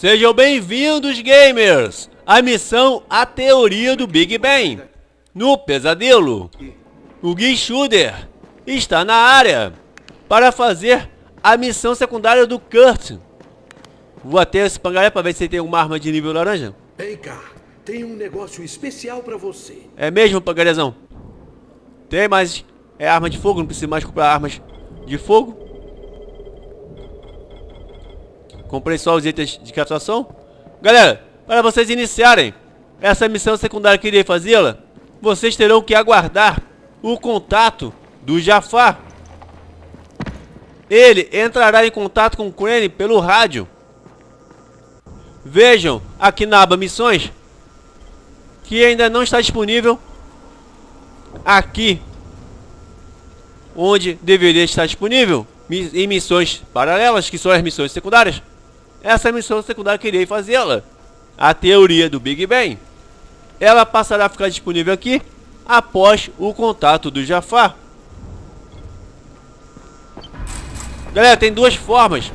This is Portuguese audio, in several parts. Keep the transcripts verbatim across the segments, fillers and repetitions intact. Sejam bem-vindos, gamers, à missão A Teoria do Big Bang. No pesadelo, o Guy Schooder está na área para fazer a missão secundária do Kurt. Vou até esse pangaré para ver se tem uma arma de nível laranja. Vem cá, tem um negócio especial para você. É mesmo, pangarezão? Tem, mas é arma de fogo, não precisa mais comprar armas de fogo. Comprei só os itens de captação. Galera, para vocês iniciarem essa missão secundária que irei fazê-la, vocês terão que aguardar o contato do Jafar. Ele entrará em contato com o Crane pelo rádio. Vejam aqui na aba missões, que ainda não está disponível aqui, onde deveria estar disponível, em missões paralelas, que são as missões secundárias. Essa missão secundária que irei fazê-la, A Teoria do Big Bang, ela passará a ficar disponível aqui após o contato do Jafar. Galera, tem duas formas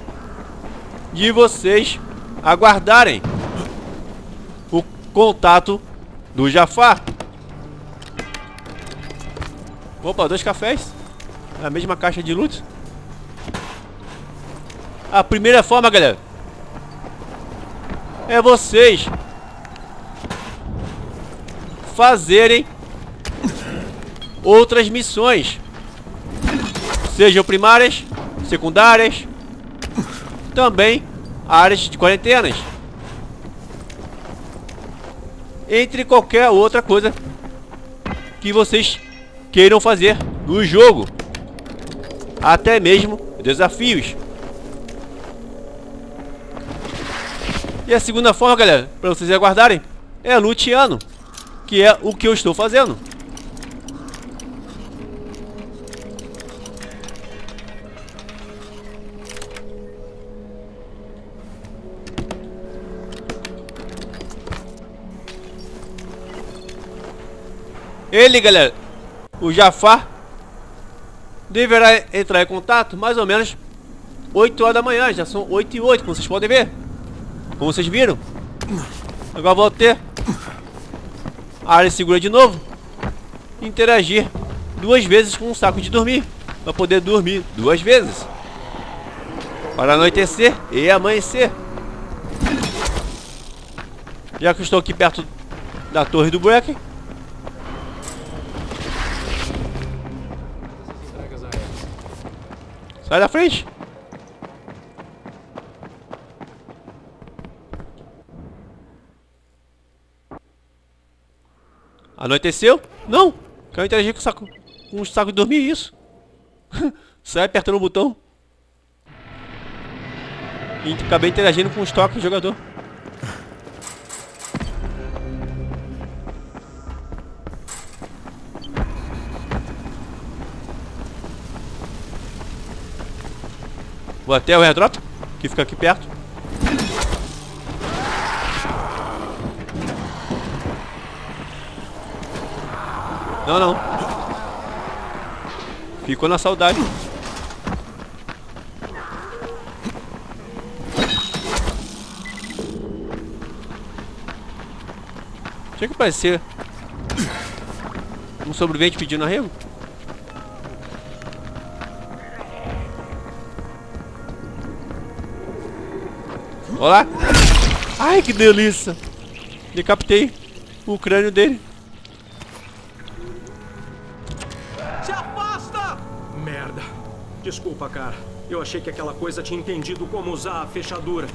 de vocês aguardarem o contato do Jafar. Opa, dois cafés na mesma caixa de loot. A primeira forma, galera, é vocês fazerem outras missões, sejam primárias, secundárias, também áreas de quarentenas, entre qualquer outra coisa que vocês queiram fazer no jogo, até mesmo desafios. E a segunda forma, galera, para vocês aguardarem, é luteando, que é o que eu estou fazendo. Ele, galera, o Jafar, deverá entrar em contato mais ou menos oito horas da manhã. Já são oito e oito, como vocês podem ver. Como vocês viram. Agora vou ter a área segura de novo. Interagir duas vezes com um saco de dormir, para poder dormir duas vezes, para anoitecer e amanhecer. Já que eu estou aqui perto da torre do break, sai da frente. Anoiteceu? Não! Quero interagir com o saco, com o saco de dormir, isso. Sai apertando o botão. E acabei interagindo com o estoque do jogador. Vou até o airdrop, que fica aqui perto. Não, não. Ficou na saudade. Tinha que parecer um sobrevivente pedindo arrego. Olá! Ai, que delícia! Decapitei o crânio dele. Se afasta! Merda! Desculpa, cara. Eu achei que aquela coisa tinha entendido como usar a fechadura.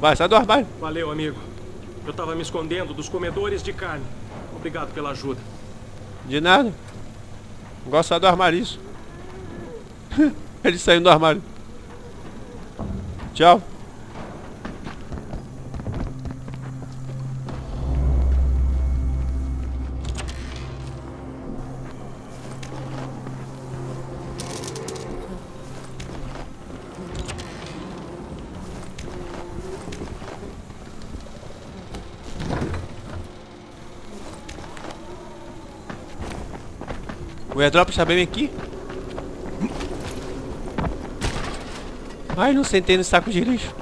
Vai, sai do armário. Valeu, amigo. Eu tava me escondendo dos comedores de carne. Obrigado pela ajuda. De nada. Gosta do armário, isso. Ele saiu do armário. Tchau. O airdrop está bem aqui. Ai, não sentei no saco de lixo.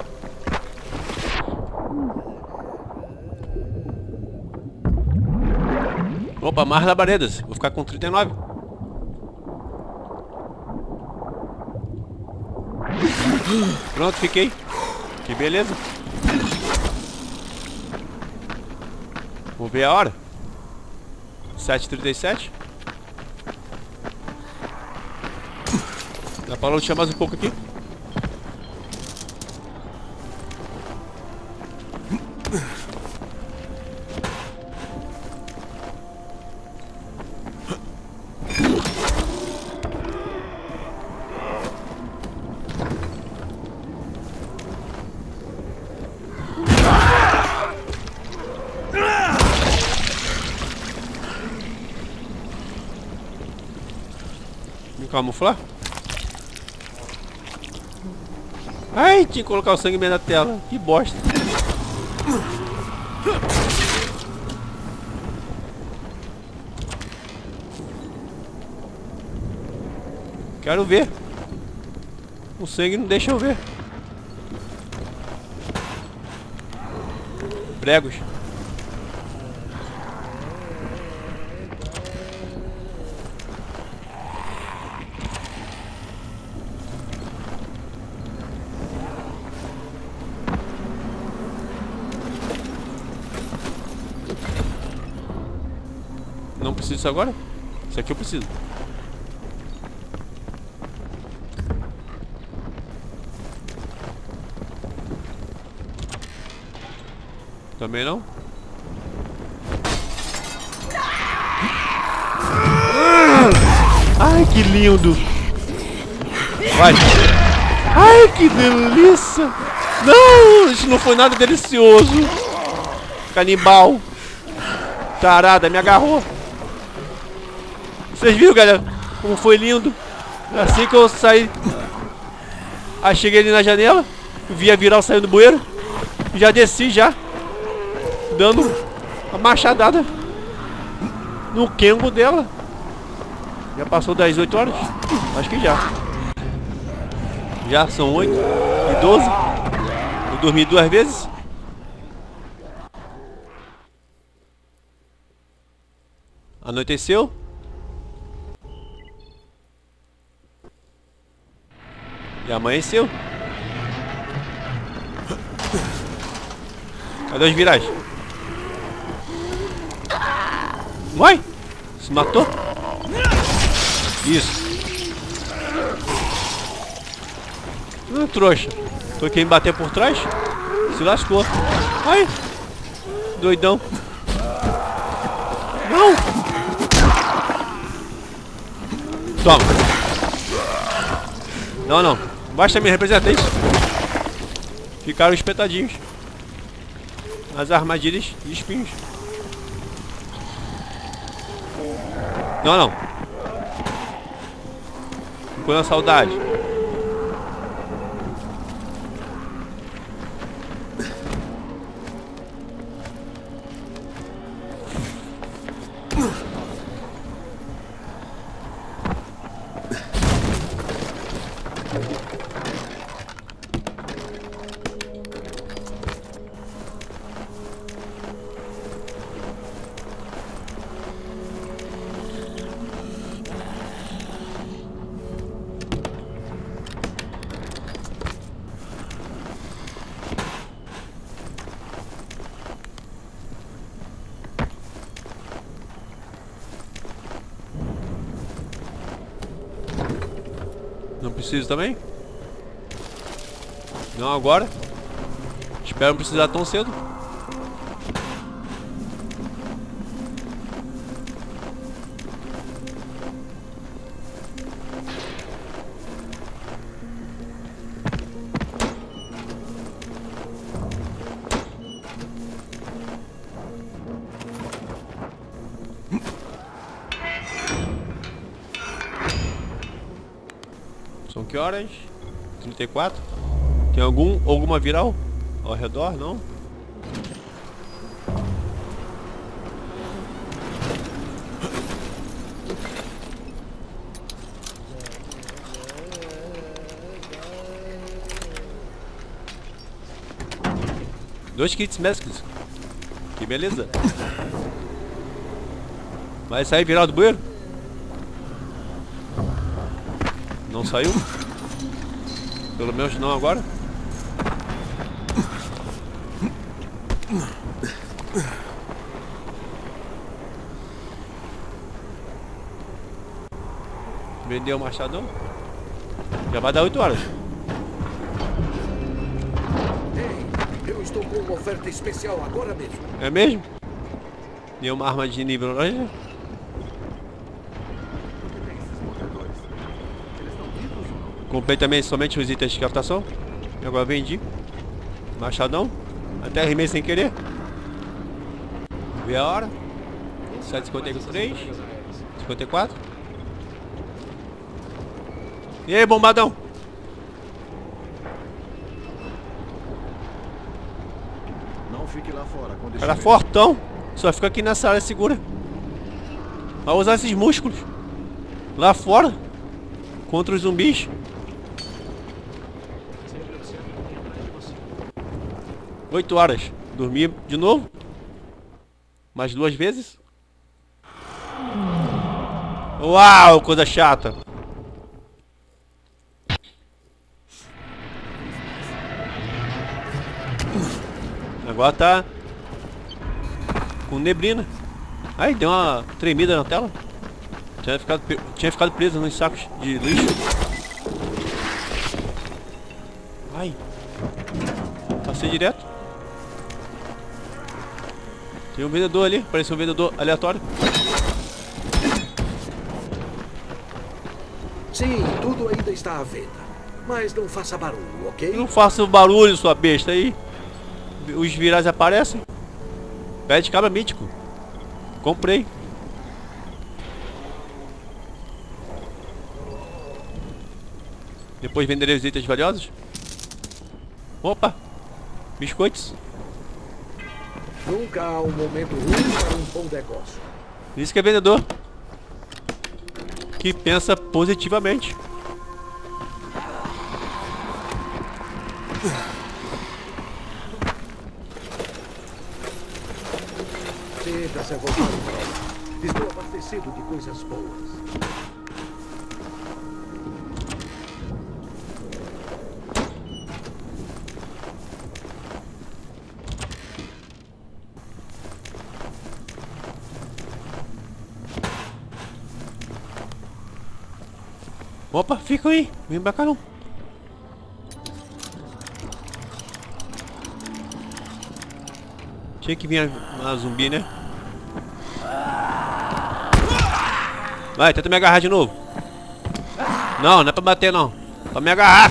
Opa, mais labaredas. Vou ficar com trinta e nove. Pronto, fiquei. Que beleza. Vamos ver a hora. sete e trinta e sete. Dá pra lutear mais um pouco aqui. Camuflar? Ai, tinha que colocar o sangue na tela. Que bosta. Quero ver. O sangue não deixa eu ver. Pregos. Preciso disso agora? Isso aqui eu preciso. Também não? Ai, que lindo! Vai! Ai, que delícia! Não! Isso não foi nada delicioso! Canibal! Tarada, me agarrou! Vocês viram, galera? Como foi lindo. Assim que eu saí, aí cheguei ali na janela, vi a viral saindo do bueiro, já desci já, dando a machadada no quengo dela. Já passou das oito horas? Acho que já. Já são oito e doze. Eu dormi duas vezes. Anoiteceu. E amanheceu. Cadê as viragens? Uai! Se matou? Isso. Não, trouxa. Foi quem bateu por trás? Se lascou. Ai! Doidão. Não! Toma. Não, não. Basta me representar isso. Ficaram espetadinhos. As armadilhas e espinhos. Não, não. Ficou na saudade. Preciso também? Não agora. Espero não precisar tão cedo. Horas trinta e quatro. Tem algum alguma viral ao redor? Não. Dois kits mescles. Que beleza. Vai sair virar do banheiro? Não saiu? Pelo menos não agora. Vendeu o machadão? Já vai dar oito horas. Ei, eu estou com uma oferta especial agora mesmo. É mesmo? Nenhuma arma de nível laranja? Comprei também somente os itens de captação. E agora vendi. Machadão. Até rimei sem querer. Vê a hora. sete cinquenta e três. cinquenta e quatro. E aí, bombadão? Não fique lá fora. Cara fortão. Só fica aqui nessa área segura. Vai usar esses músculos. Lá fora. Contra os zumbis. oito horas. Dormi de novo. Mais duas vezes. Uau, coisa chata. Agora tá com neblina. Aí deu uma tremida na tela. Tinha ficado, tinha ficado preso nos sacos de lixo. Ai. Passei direto. Tem um vendedor ali, parece um vendedor aleatório. Sim, tudo ainda está à venda, mas não faça barulho, ok? Não faça barulho, sua besta aí. Os virais aparecem. Pé de cabra mítico. Comprei. Depois venderei os itens valiosos. Opa! Biscoitos. Nunca há um momento ruim para um bom negócio. Isso que é vendedor. Que pensa positivamente. Sinta-se à vontade. Estou abastecido de coisas boas. Opa, fica aí, vem pra cá não. Tinha que vir uma zumbi, né? Vai, tenta me agarrar de novo. Não, não é pra bater não. Pra me agarrar.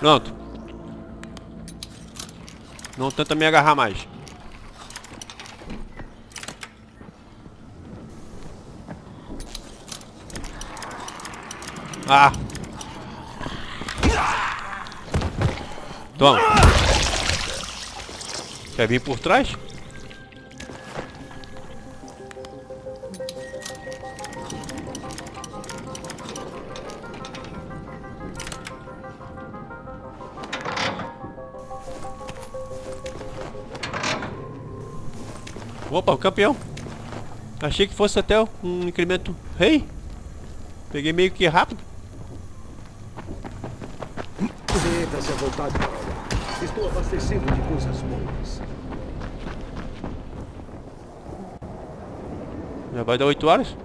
Pronto. Não tenta me agarrar mais. Ah. Toma. Quer vir por trás? Opa, o campeão. Achei que fosse até um incremento rei. Peguei meio que rápido. Sinta-se à vontade para lá. Estou abastecido de coisas boas. Já vai dar oito horas.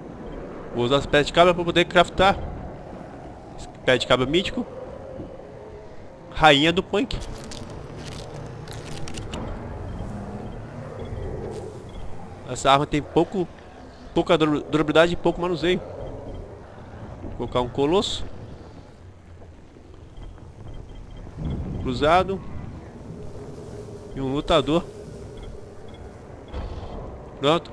Vou usar esse pé de cabra para poder craftar. Esse pé de cabra mítico. Rainha do punk. Essa arma tem pouco, pouca durabilidade e pouco manuseio. Vou colocar um colosso. Cruzado e um lutador. Pronto.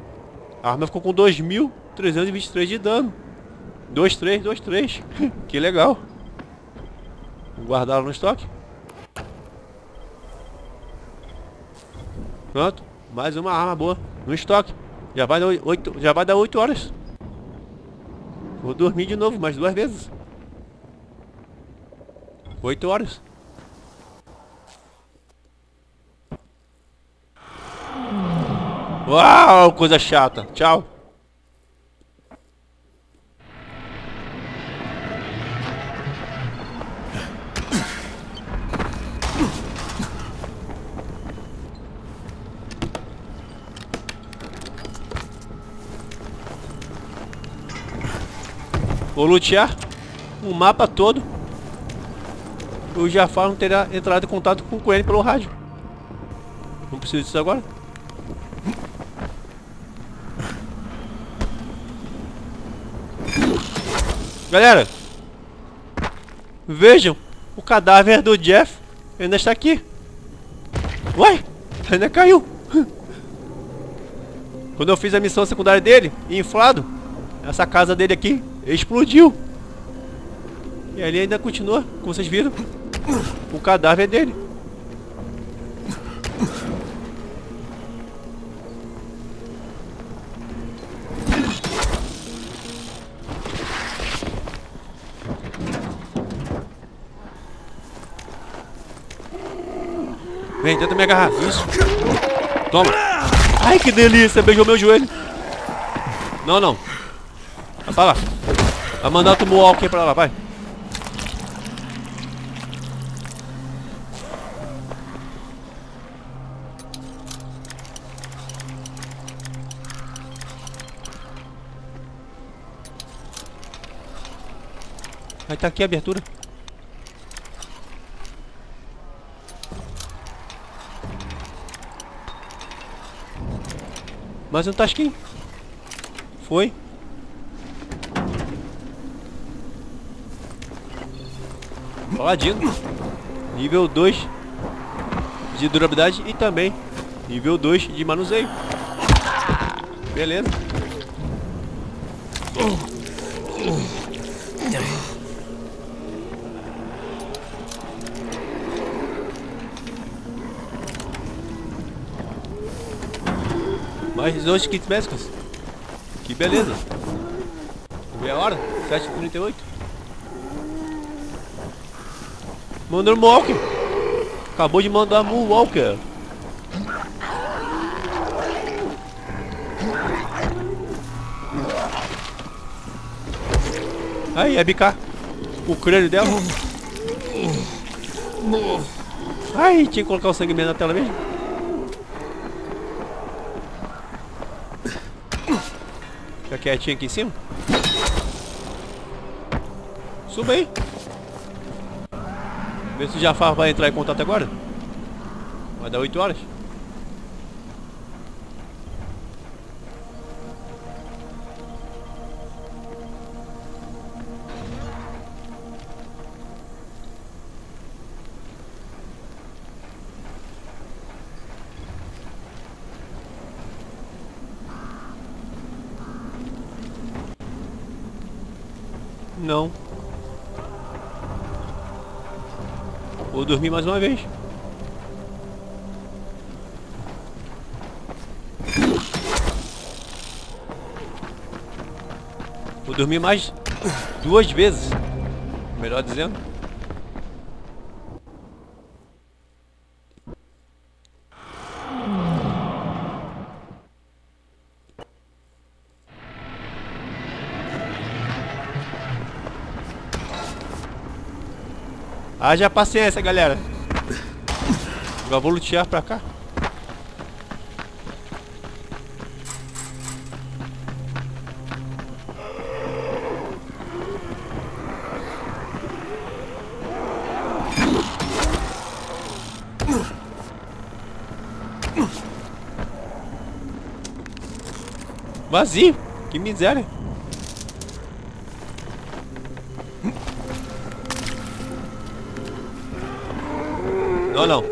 A arma ficou com dois mil trezentos e vinte e três de dano. dois três, dois três. Que legal. Guardaram no estoque. Pronto. Mais uma arma boa no estoque. Já vai dar oito, já vai dar oito horas. Vou dormir de novo mais duas vezes. oito horas. Uau, coisa chata. Tchau. Vou lutear o mapa todo. O Jafar não terá entrado em contato com o Coelho pelo rádio. Não preciso disso agora. Galera, vejam, o cadáver do Jeff ainda está aqui. Uai, ainda caiu. Quando eu fiz a missão secundária dele, inflado, essa casa dele aqui explodiu. E ali ainda continua, como vocês viram, o cadáver dele. Vem, tenta me agarrar. Isso. Toma. Ai, que delícia. Beijou meu joelho. Não, não. Vai pra lá. Vai mandar tomar o walker pra lá, vai. Aí tá aqui a abertura. Mais um tasquinho. Foi. Paladino. Nível dois de durabilidade e também nível dois de manuseio. Beleza. Mais dois kits médicos. Que beleza. Vamos ver a hora. sete e trinta e oito. Mandou um walker. Acabou de mandar um walker. Aí, é bicar o crânio dela. Ai, tinha que colocar o sangue mesmo na tela mesmo. Fica quietinho aqui em cima. Suba aí. Vê se o Jafar vai entrar em contato agora. Vai dar oito horas. Não. Vou dormir mais uma vez. Vou dormir mais duas vezes. Melhor dizendo. Haja paciência, galera. Agora vou lutear pra cá. Vazio. Que miséria. Não, não.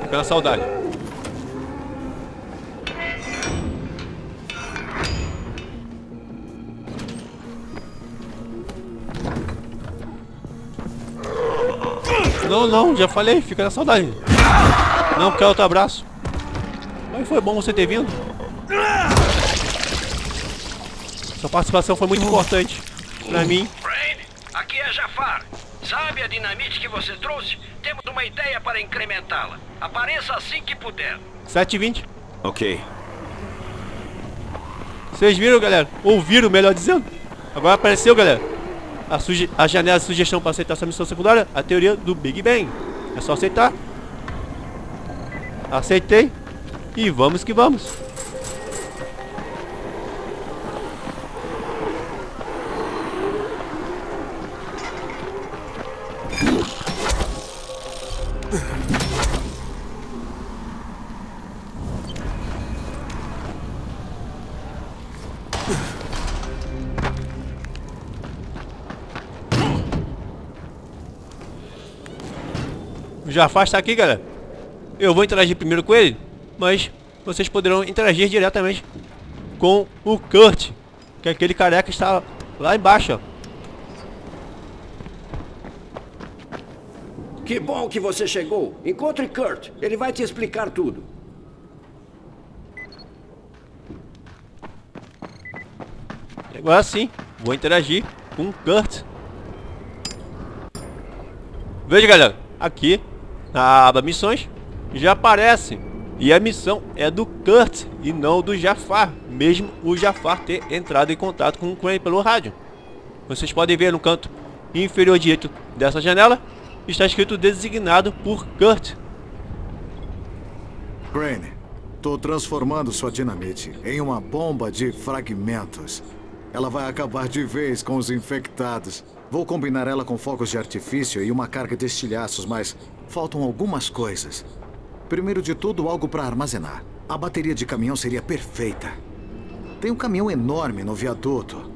Fica na saudade. Não, não. Já falei. Fica na saudade. Não quer outro abraço. Mas foi bom você ter vindo. Sua participação foi muito importante pra mim. Crane, aqui é Jafar. Sabe a dinamite que você trouxe? Temos uma ideia para incrementá-la. Apareça assim que puder. sete e vinte. Ok. Vocês viram, galera? Ouviram, melhor dizendo. Agora apareceu, galera, a, a janela de sugestão para aceitar essa missão secundária. A teoria do Big Bang. É só aceitar. Aceitei. E vamos que vamos. O Jafar está aqui, galera. Eu vou interagir primeiro com ele, mas vocês poderão interagir diretamente com o Kurt, que é aquele careca que está lá embaixo, ó. Que bom que você chegou. Encontre Kurt. Ele vai te explicar tudo. Agora sim, vou interagir com o Kurt. Veja, galera, aqui na aba missões já aparece. E a missão é do Kurt e não do Jafar. Mesmo o Jafar ter entrado em contato com o Crane pelo rádio. Vocês podem ver no canto inferior direito dessa janela. Está escrito designado por Kurt. Crane, estou transformando sua dinamite em uma bomba de fragmentos. Ela vai acabar de vez com os infectados. Vou combinar ela com focos de artifício e uma carga de estilhaços, mas faltam algumas coisas. Primeiro de tudo, algo para armazenar. A bateria de caminhão seria perfeita. Tem um caminhão enorme no viaduto.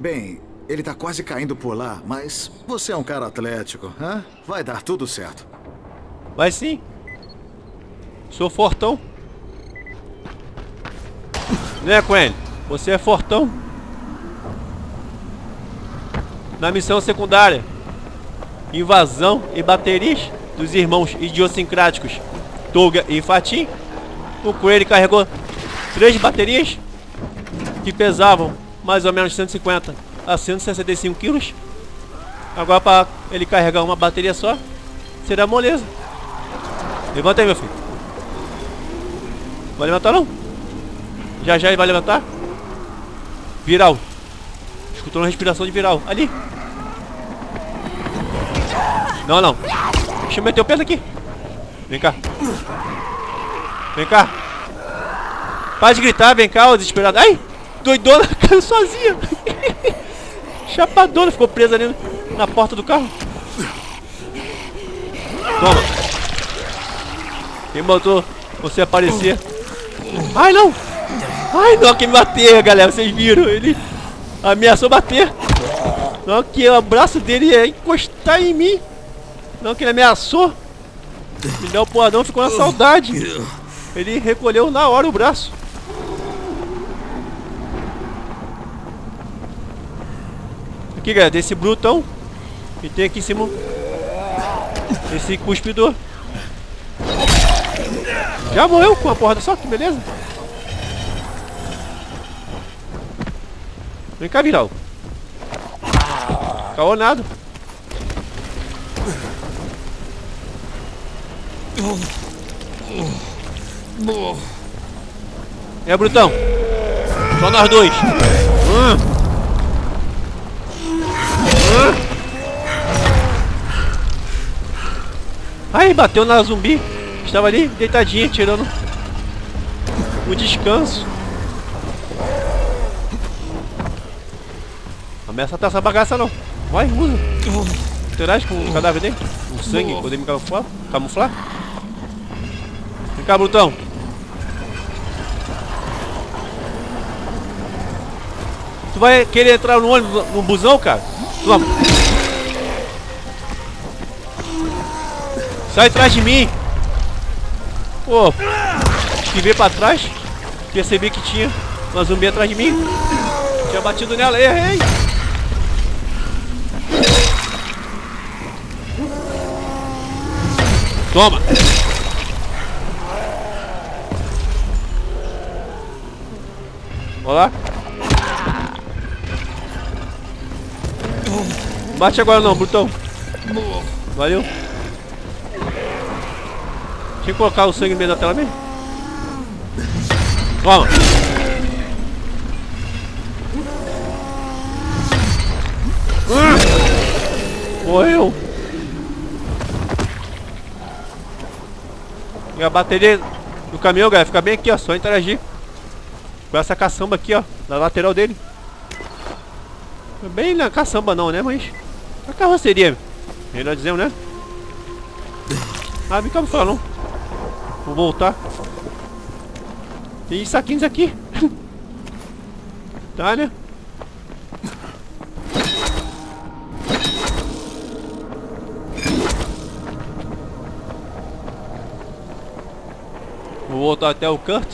Bem... ele tá quase caindo por lá, mas você é um cara atlético, hã? Vai dar tudo certo. Vai sim. Sou fortão. Né, Coelho? Você é fortão. Na missão secundária, invasão e baterias dos irmãos idiosincráticos Tolga e Fatim, o Coelho carregou três baterias que pesavam mais ou menos cento e cinquenta a cento e sessenta e cinco quilos. Agora para ele carregar uma bateria só será moleza. Levanta aí, meu filho. Vai levantar não? Já já ele vai levantar. Viral. Escutou uma respiração de viral. Ali. Não, não. Deixa eu meter o peso aqui. Vem cá. Vem cá. Para de gritar, vem cá, ô desesperado. Ai, doidona, caiu sozinha. Chapadona, ficou presa ali na porta do carro. Toma. Quem botou você aparecer? Ai não! Ai não, quem me bater, galera, vocês viram? Ele ameaçou bater. Não que o braço dele ia encostar em mim. Não que ele ameaçou. Me deu o porradão, ficou na saudade. Ele recolheu na hora o braço. Aqui, galera, tem esse brutão e tem aqui em cima esse cuspidor. Já morreu com a porrada só, que beleza. Vem cá, viral. Caô nada. É, brutão. Só nós dois. Hum. Aí bateu na zumbi, estava ali deitadinha, tirando o descanso. Ameaça tá essa bagaça não. Vai, usa. Interage com o cadáver dele. O sangue, poder me camuflar. camuflar. Vem cá, brutão. Tu vai querer entrar no ônibus, no busão, cara? Vamos. Sai atrás de mim. Pô, esquivei pra trás. Percebi que tinha uma zumbi atrás de mim. Tinha batido nela. Errei. Toma. Olá. Bate agora não, brutão. Valeu. Deixa eu colocar o sangue no meio da tela mesmo. Toma. Uh! Morreu. E a bateria do caminhão, galera, fica bem aqui, ó. Só interagir com essa caçamba aqui, ó, na lateral dele. Bem na caçamba não, né, mas a carroceria, melhor dizendo, né? Ah, vem cá, não fala não. Vou voltar. Tem saquinhos aqui. Tá, né? Vou voltar até o Kurt.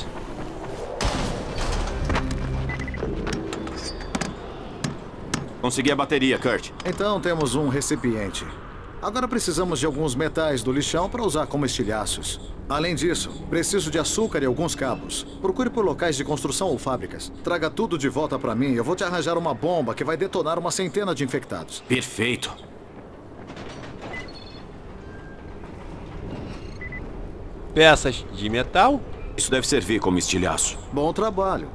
Consegui a bateria, Kurt. Então temos um recipiente. Agora precisamos de alguns metais do lixão para usar como estilhaços. Além disso, preciso de açúcar e alguns cabos. Procure por locais de construção ou fábricas. Traga tudo de volta para mim e eu vou te arranjar uma bomba que vai detonar uma centena de infectados. Perfeito. Peças de metal. Isso deve servir como estilhaço. Bom trabalho.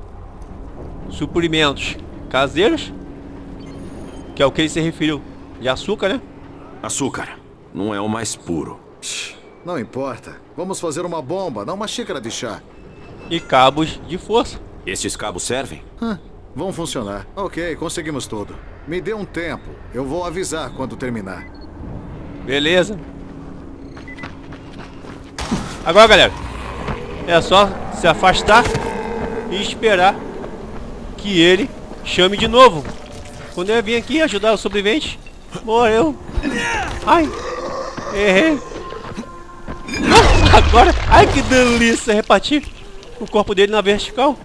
Suprimentos caseiros, que é o que ele se referiu. De açúcar, né? Açúcar. Não é o mais puro. Não importa. Vamos fazer uma bomba, não uma xícara de chá. E cabos de força. Esses cabos servem? Hã, vão funcionar. Ok, conseguimos tudo. Me dê um tempo. Eu vou avisar quando terminar. Beleza. Agora, galera, é só se afastar e esperar que ele chame de novo. Quando eu vim aqui ajudar o sobrevivente, morreu. Ai, errei. Agora, ai que delícia, repartir o corpo dele na vertical.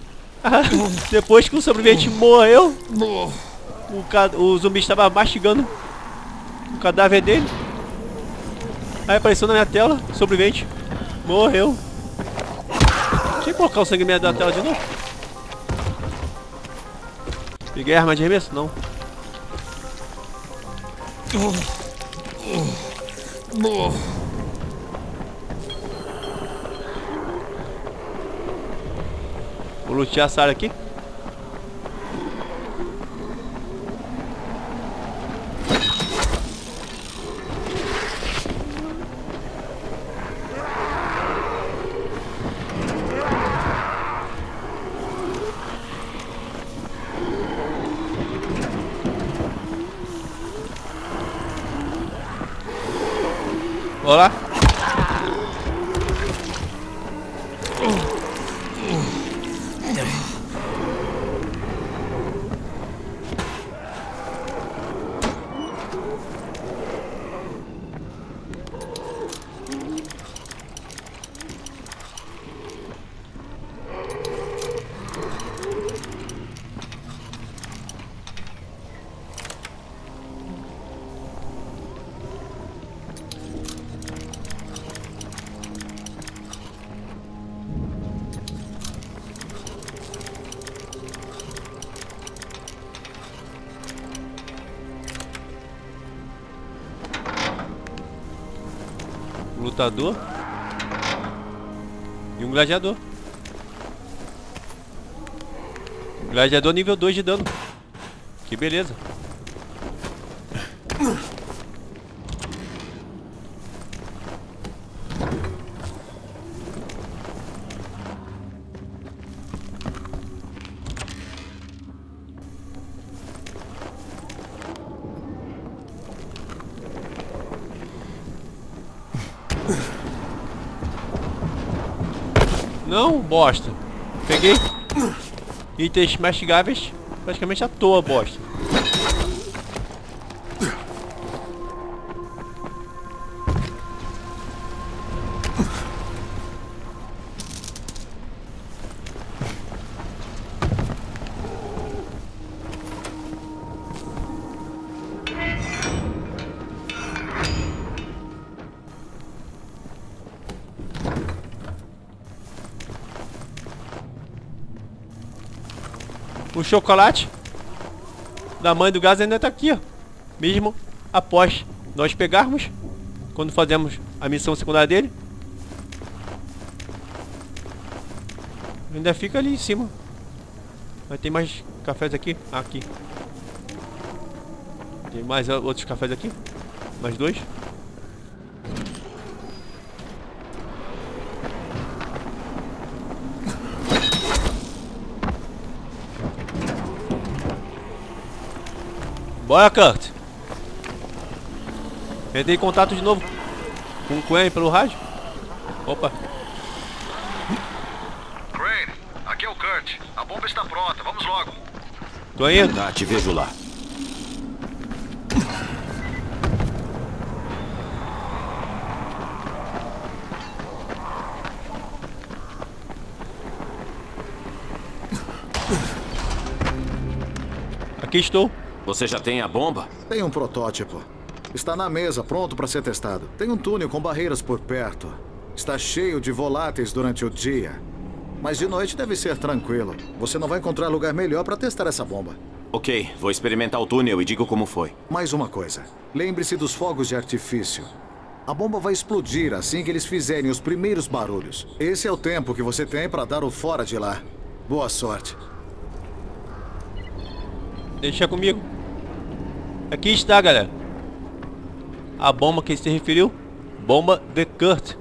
Depois que o sobrevivente morreu, o, ca... o zumbi estava mastigando o cadáver dele. Aí apareceu na minha tela, sobrevivente morreu. Deixa eu colocar o sangue meio da tela de novo. Peguei a arma de arremesso? Não. Vou lutear essa área aqui. Olá. Lutador e um gladiador. Gladiador nível dois de dano. Que beleza. Não, bosta. Peguei itens mastigáveis praticamente à toa, bosta. O chocolate da mãe do gás ainda está aqui, ó. Mesmo após nós pegarmos, quando fazemos a missão secundária dele, ainda fica ali em cima. Mas tem mais cafés aqui? Aqui. Tem mais outros cafés aqui? Mais dois? Bora, Kurt! Entrei em contato de novo com o Crane pelo rádio. Opa! Crane, aqui é o Kurt. A bomba está pronta, vamos logo. Tô indo. Tá, te vejo lá. Aqui estou. Você já tem a bomba? Tem um protótipo. Está na mesa, pronto para ser testado. Tem um túnel com barreiras por perto. Está cheio de voláteis durante o dia. Mas de noite deve ser tranquilo. Você não vai encontrar lugar melhor para testar essa bomba. Ok, vou experimentar o túnel e digo como foi. Mais uma coisa. Lembre-se dos fogos de artifício. A bomba vai explodir assim que eles fizerem os primeiros barulhos. Esse é o tempo que você tem para dar o fora de lá. Boa sorte. Deixa comigo. Aqui está, galera. A bomba que se referiu. Bomba de Kurt.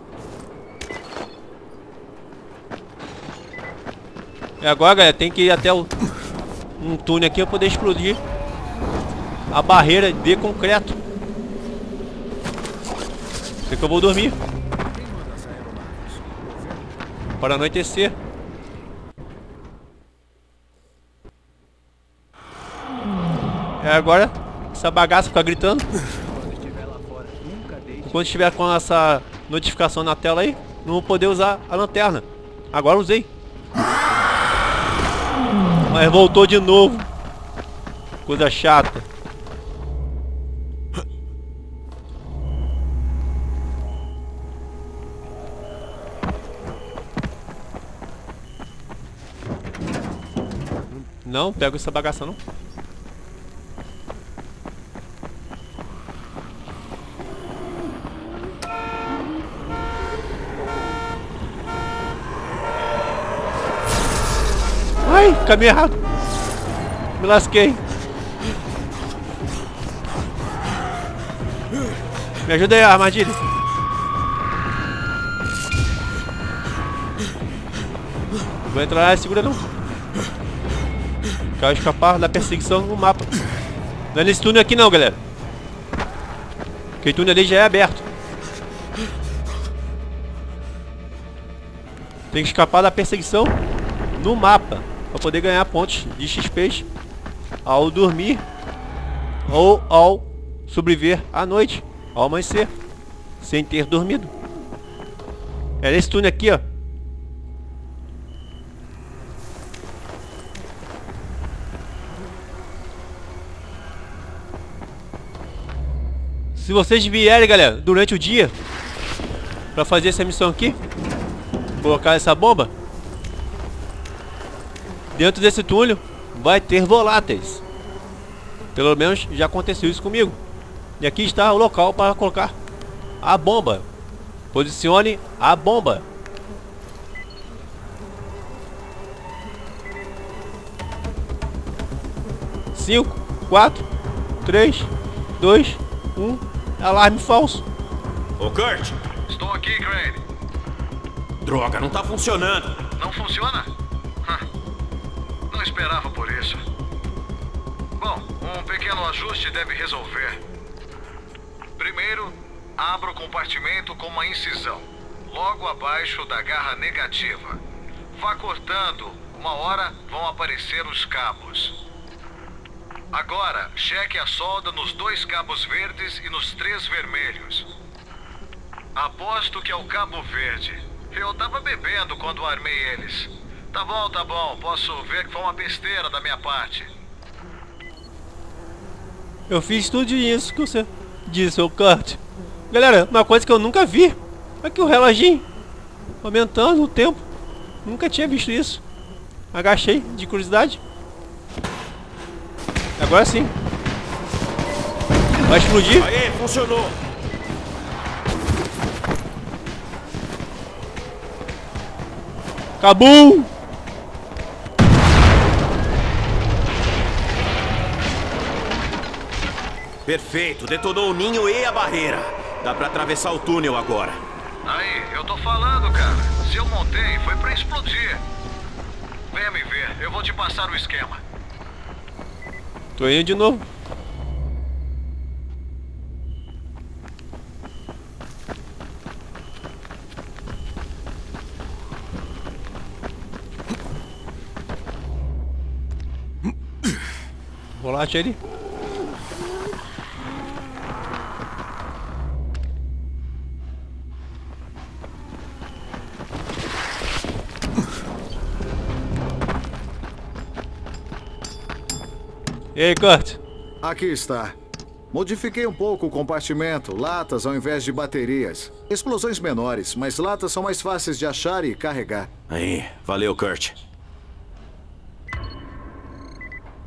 E agora, galera, tem que ir até o... um túnel aqui para poder explodir a barreira de concreto. Sei que eu vou dormir. Para anoitecer. É agora, essa bagaça fica gritando. Quando estiver com essa notificação na tela aí, não vou poder usar a lanterna. Agora usei. Mas voltou de novo. Coisa chata. Não, pego essa bagaça não. Caminho errado. Me lasquei. Me ajuda aí, armadilha. Vou entrar lá, segura não. Quero escapar da perseguição no mapa. Não é nesse túnel aqui não, galera. Porque o túnel ali já é aberto. Tem que escapar da perseguição no mapa. Para poder ganhar pontos de X P ao dormir ou ao sobreviver à noite, ao amanhecer, sem ter dormido. É nesse túnel aqui, ó. Se vocês vierem, galera, durante o dia para fazer essa missão aqui, colocar essa bomba dentro desse túnel, vai ter voláteis. Pelo menos já aconteceu isso comigo. E aqui está o local para colocar a bomba. Posicione a bomba. cinco, quatro, três, dois, um. Alarme falso. Ô Kurt! Estou aqui, Crane. Droga, não está funcionando. Não funciona? Não esperava por isso. Bom, um pequeno ajuste deve resolver. Primeiro, abra o compartimento com uma incisão, logo abaixo da garra negativa. Vá cortando, uma hora vão aparecer os cabos. Agora, cheque a solda nos dois cabos verdes e nos três vermelhos. Aposto que é o cabo verde. Eu tava bebendo quando armei eles. Tá bom, tá bom. Posso ver que foi uma besteira da minha parte. Eu fiz tudo isso que você disse, ô Kurt. Galera, uma coisa que eu nunca vi. Aqui o reloginho aumentando o tempo. Nunca tinha visto isso. Agachei de curiosidade. Agora sim. Vai explodir. Aê, funcionou. Acabou! Perfeito, detonou o ninho e a barreira. Dá pra atravessar o túnel agora. Aí, eu tô falando, cara. Se eu montei, foi pra explodir. Vem me ver, eu vou te passar o esquema. Tô indo de novo. Volante ali. E aí, Kurt? Aqui está. Modifiquei um pouco o compartimento, latas ao invés de baterias. Explosões menores, mas latas são mais fáceis de achar e carregar. Aí, valeu, Kurt.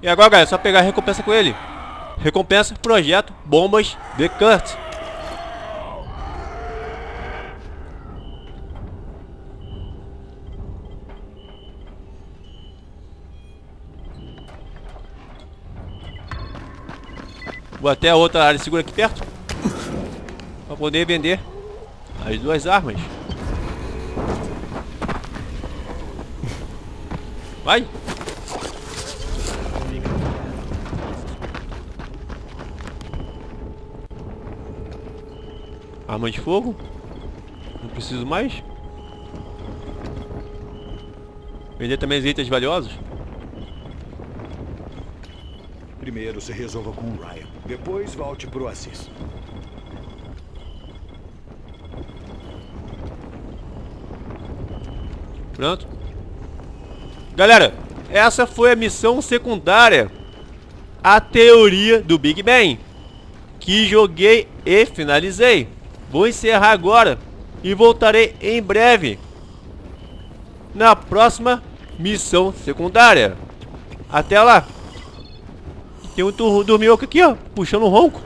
E agora, galera, é só pegar a recompensa com ele. Recompensa, projeto, bombas de Kurt. Vou até a outra área segura aqui perto para poder vender as duas armas. Vai! Arma de fogo. Não preciso mais. Vender também os itens valiosos. Primeiro se resolva com o Ryan. Depois volte pro Assist. Pronto. Galera, essa foi a missão secundária. A Teoria do Big Bang. Que joguei e finalizei. Vou encerrar agora e voltarei em breve na próxima missão secundária. Até lá. Tem um dorminhoco aqui, ó, puxando um ronco.